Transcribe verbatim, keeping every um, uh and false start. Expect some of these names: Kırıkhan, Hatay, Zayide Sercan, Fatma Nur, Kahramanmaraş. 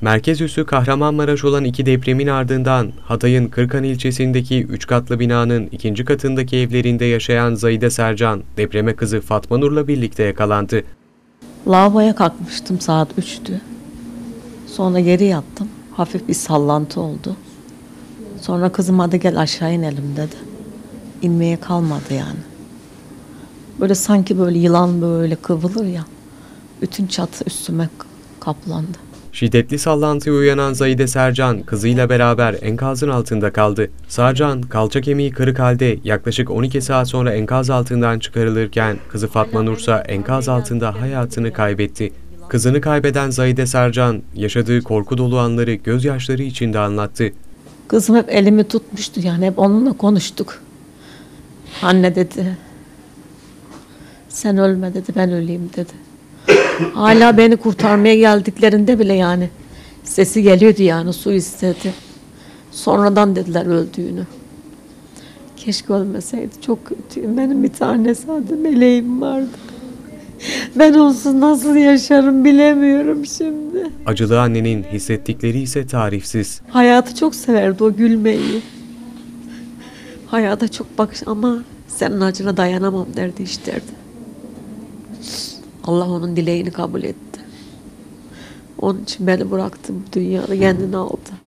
Merkez üssü Kahramanmaraş olan iki depremin ardından Hatay'ın Kırıkhan ilçesindeki üç katlı binanın ikinci katındaki evlerinde yaşayan Zayide Sercan, depreme kızı Fatma Nur'la birlikte yakalandı. Lavaboya kalkmıştım, saat üçtü. Sonra yere yattım. Hafif bir sallantı oldu. Sonra kızım hadi gel aşağı inelim dedi. İnmeye kalmadı yani. Böyle sanki böyle yılan böyle kıvrılır ya. Bütün çatı üstüme kaplandı. Şiddetli sallantıya uyanan Zayide Sercan kızıyla beraber enkazın altında kaldı. Sercan kalça kemiği kırık halde yaklaşık on iki saat sonra enkaz altından çıkarılırken kızı Fatma Nur ise enkaz altında hayatını kaybetti. Kızını kaybeden Zayide Sercan yaşadığı korku dolu anları gözyaşları içinde anlattı. Kızım hep elimi tutmuştu, yani hep onunla konuştuk. Anne dedi, sen ölme dedi, ben öleyim dedi. Hala beni kurtarmaya geldiklerinde bile yani sesi geliyordu, yani su istedi. Sonradan dediler öldüğünü. Keşke ölmeseydi, çok kötüyüm. Benim bir tane sadece meleğim vardı. Ben olsun nasıl yaşarım bilemiyorum şimdi. Acılı annenin hissettikleri ise tarifsiz. Hayatı çok severdi, o gülmeyi. Hayata çok bakış ama senin acına dayanamam derdi, hiç derdi. Allah onun dileğini kabul etti. Onun için beni bıraktı, bu dünyada kendini aldı.